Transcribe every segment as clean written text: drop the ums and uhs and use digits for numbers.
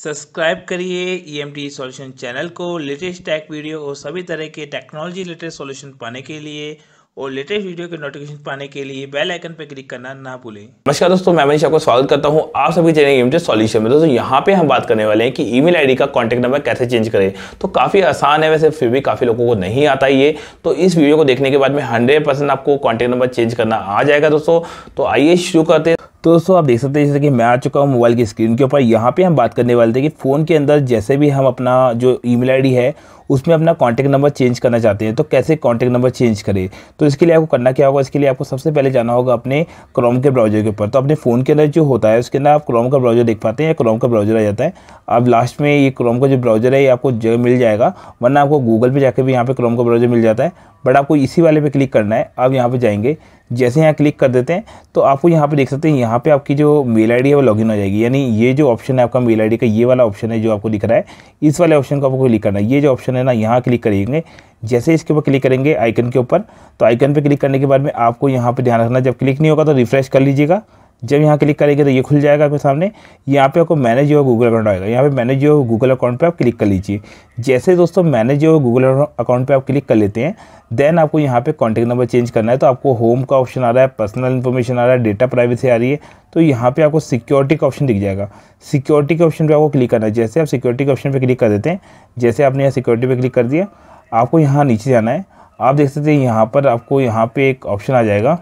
Subscribe करिए EMT solution channel को latest tech video और सभी तरह के टेक्नोलॉजी लेटेस्ट सॉल्यूशन पाने के लिए और लेटेस्ट वीडियो के नोटिफिकेशन पाने के लिए बेल आइकन पर क्लिक करना ना भूलें। नमस्कार दोस्तों, मैं मनीष आपको स्वागत करता हूं आप सभी चैनल एम्ट सॉल्यूशन में। दोस्तों यहां पे हम बात करने वाले हैं कि ईमेल आईडी का कॉन्टैक्ट नंबर कैसे चेंज करें। तो काफी आसान है, वैसे फिर भी काफी लोगों को नहीं आता ये। तो इस वीडियो को देखने के बाद में 100% आपको कॉन्टैक्ट नंबर चेंज करना आ जाएगा दोस्तों। तो आइए शुरू करते हैं। तो दोस्तों आप देख सकते हैं जैसे कि मैं आ चुका हूँ मोबाइल की स्क्रीन के ऊपर। यहाँ पे हम बात करने वाले थे कि फ़ोन के अंदर जैसे भी हम अपना जो ईमेल आईडी है उसमें अपना कॉन्टैक्ट नंबर चेंज करना चाहते हैं तो कैसे कॉन्टैक्ट नंबर चेंज करें। तो इसके लिए आपको करना क्या होगा, इसके लिए आपको सबसे पहले जाना होगा अपने क्रोम के ब्राउजर के ऊपर। तो अपने फ़ोन के अंदर जो होता है उसके अंदर आप क्रोम का ब्राउजर देख पाते हैं, क्रोम का ब्राउजर आ जाता है। अब लास्ट में ये क्रोम का जो ब्राउजर है ये आपको जगह मिल जाएगा, वरना आपको गूगल पर जाकर भी यहाँ पर क्रोम का ब्राउजर मिल जाता है, बट आपको इसी वाले पर क्लिक करना है। आप यहाँ पर जाएंगे, जैसे यहाँ क्लिक कर देते हैं तो आपको यहाँ पे देख सकते हैं यहाँ पे आपकी जो मेल आईडी है वो लॉगिन हो जाएगी। यानी ये जो ऑप्शन है आपका मेल आईडी का, ये वाला ऑप्शन है जो आपको दिख रहा है, इस वाले ऑप्शन को आपको क्लिक करना है। ये जो ऑप्शन है ना, यहाँ क्लिक करेंगे। जैसे इसके ऊपर क्लिक करेंगे आइकन के ऊपर, तो आइकन पर क्लिक करने के बाद में आपको यहाँ पर ध्यान रखना, जब क्लिक नहीं होगा तो रिफ्रेश कर लीजिएगा। जब यहाँ क्लिक करेंगे तो ये खुल जाएगा आपके सामने। यहाँ पे आपको मैनेज योर गूगल अकाउंट आएगा, यहाँ पे मैनेज योर गूगल अकाउंट पे आप क्लिक कर लीजिए। जैसे दोस्तों मैनेज योर गूगल अकाउंट पे आप क्लिक कर लेते हैं, देन आपको यहाँ पे कॉन्टैक्ट नंबर चेंज करना है। तो आपको होम का ऑप्शन आ रहा है, पर्सनल इन्फॉर्मेशन आ रहा है, डेटा प्राइवेसी आ रही है। तो यहाँ पे आपको सिक्योरिटी का ऑप्शन दिख जाएगा। सिक्योरिटी के ऑप्शन पर आपको क्लिक करना है। जैसे आप सिक्योरिटी के ऑप्शन पर क्लिक कर देते हैं, जैसे आपने यहाँ सिक्योरिटी पर क्लिक कर दिया, आपको यहाँ नीचे जाना है। आप देख सकते हैं यहाँ पर आपको यहाँ पर एक ऑप्शन आ जाएगा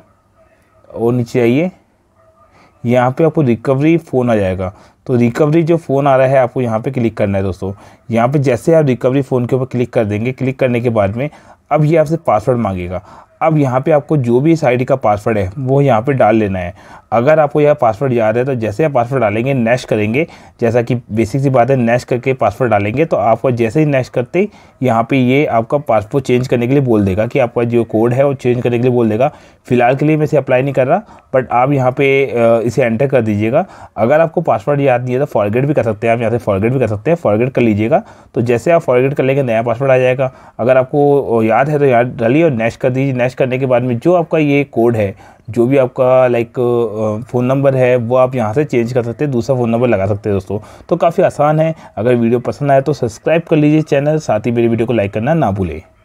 और नीचे आइए, यहाँ पे आपको रिकवरी फ़ोन आ जाएगा। तो रिकवरी जो फ़ोन आ रहा है आपको यहाँ पे क्लिक करना है दोस्तों। यहाँ पे जैसे आप रिकवरी फ़ोन के ऊपर क्लिक कर देंगे, क्लिक करने के बाद में अब ये आपसे पासवर्ड मांगेगा। अब यहाँ पे आपको जो भी इस आईडी का पासवर्ड है वो यहाँ पे डाल लेना है। अगर आपको यह पासवर्ड याद है तो जैसे आप पासवर्ड डालेंगे, नैश करेंगे, जैसा कि बेसिक सी बात है, नैश करके पासवर्ड डालेंगे। तो आपको जैसे ही नैश करते ही यहाँ पे ये आपका पासवर्ड चेंज करने के लिए बोल देगा कि आपका जो कोड है वो चेंज करने के लिए बोल देगा। फिलहाल के लिए मैं इसे अप्लाई नहीं कर रहा, बट आप यहाँ पर इसे एंटर कर दीजिएगा। अगर आपको पासवर्ड याद नहीं है तो फॉरगेट भी कर सकते हैं, आप यहाँ से फॉरगेट भी कर सकते हैं, फॉरगेट कर लीजिएगा। तो जैसे आप फॉरगेट कर लेंगे नया पासवर्ड आ जाएगा। अगर आपको याद है तो याद डालिए और नैश कर दीजिए। नैश करने के बाद में जो आपका ये कोड है, जो भी आपका लाइक फ़ोन नंबर है, वो आप यहाँ से चेंज कर सकते हैं, दूसरा फ़ोन नंबर लगा सकते हैं दोस्तों। तो काफ़ी आसान है। अगर वीडियो पसंद आए तो सब्सक्राइब कर लीजिए चैनल, साथ ही मेरी वीडियो को लाइक करना ना भूलें।